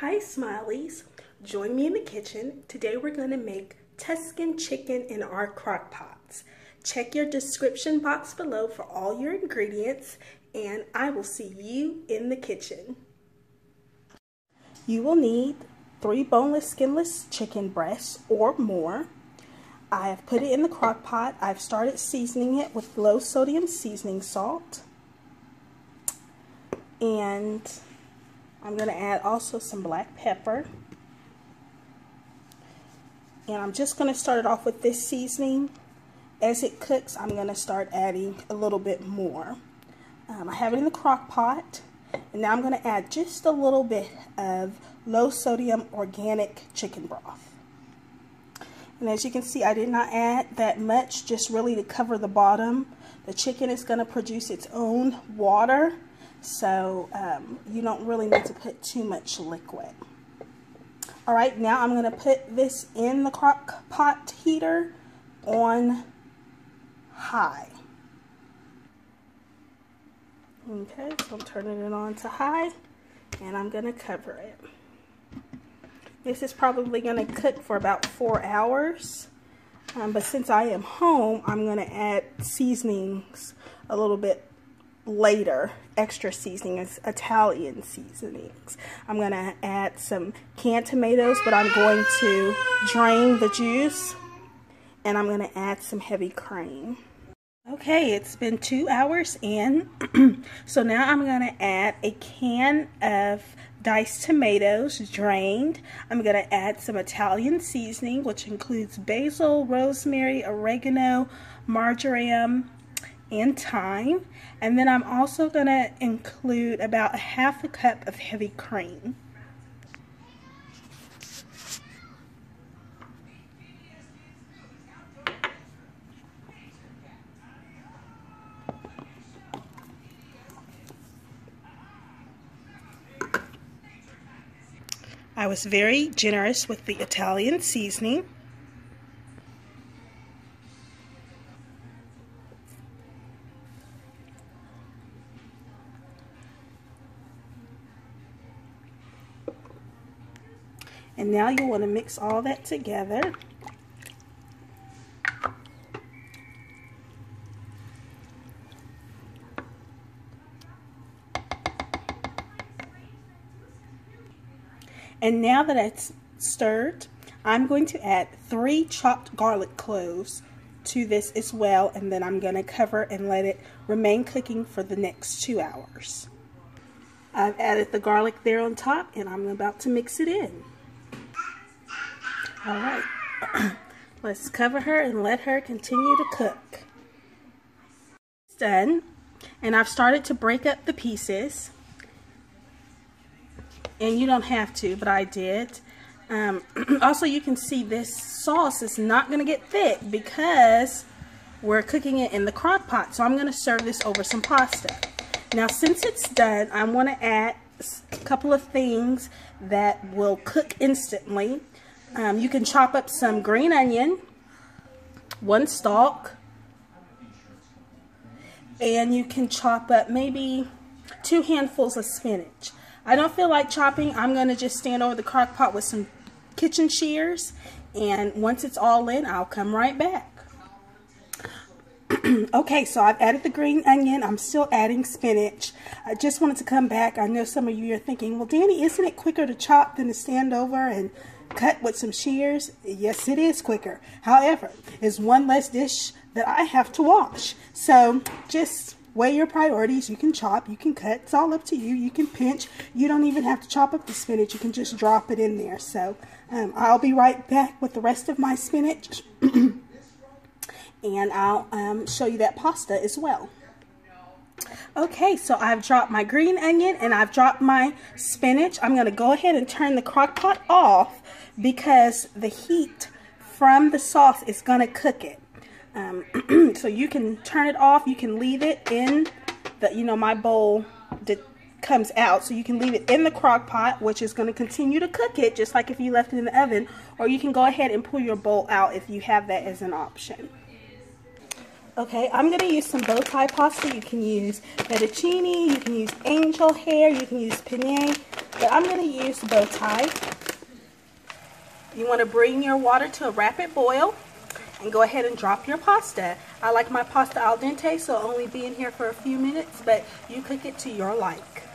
Hi Smileys, join me in the kitchen. Today we're going to make Tuscan chicken in our crock pots. Check your description box below for all your ingredients and I will see you in the kitchen. You will need 3 boneless, skinless chicken breasts or more. I have put it in the crock pot. I've started seasoning it with low sodium seasoning salt. And I'm going to add also some black pepper. And I'm just going to start it off with this seasoning. As it cooks, I'm going to start adding a little bit more. I have it in the crock pot. And now I'm going to add just a little bit of low sodium organic chicken broth. And as you can see, I did not add that much, just really to cover the bottom. The chicken is going to produce its own water. So you don't really need to put too much liquid. Alright, now I'm going to put this in the crock pot heater on high. Okay, so I'm turning it on to high and I'm going to cover it. This is probably going to cook for about 4 hours. But since I am home, I'm going to add seasonings a little bit later, extra seasonings, Italian seasonings. I'm going to add some canned tomatoes, but I'm going to drain the juice and I'm going to add some heavy cream. Okay, it's been 2 hours in. So now I'm going to add a can of diced tomatoes, drained. I'm going to add some Italian seasoning, which includes basil, rosemary, oregano, marjoram, and thyme, and then I'm also going to include about 1/2 cup of heavy cream. I was very generous with the Italian seasoning. And now you want to mix all that together. And now that it's stirred, I'm going to add 3 chopped garlic cloves to this as well. And then I'm going to cover and let it remain cooking for the next 2 hours. I've added the garlic there on top and I'm about to mix it in. All right, let's cover her and let her continue to cook. It's done, and I've started to break up the pieces. And you don't have to, but I did. Also, you can see this sauce is not going to get thick because we're cooking it in the crock pot. So I'm going to serve this over some pasta. Now, since it's done, I want to add a couple of things that will cook instantly. You can chop up some green onion, 1 stalk, and you can chop up maybe 2 handfuls of spinach. I don't feel like chopping. I'm going to just stand over the crock pot with some kitchen shears, and once it's all in, I'll come right back. Okay, so I've added the green onion. I'm still adding spinach. I just wanted to come back. I know some of you are thinking, well, Danny, isn't it quicker to chop than to stand over and cut with some shears? Yes, it is quicker. However, it's 1 less dish that I have to wash. So just weigh your priorities. You can chop, you can cut. It's all up to you. You can pinch. You don't even have to chop up the spinach. You can just drop it in there. So I'll be right back with the rest of my spinach. And I'll show you that pasta as well. Okay, so I've dropped my green onion and I've dropped my spinach. I'm going to go ahead and turn the crock pot off because the heat from the sauce is going to cook it. So you can turn it off. You can leave it in the, you know, my bowl that comes out. So you can leave it in the crock pot, which is going to continue to cook it just like if you left it in the oven. Or you can go ahead and pull your bowl out if you have that as an option. Okay, I'm going to use some bow tie pasta. You can use fettuccine, you can use angel hair, you can use penne, but I'm going to use bow tie. You want to bring your water to a rapid boil and go ahead and drop your pasta. I like my pasta al dente, so it'll only be in here for a few minutes, but you cook it to your like.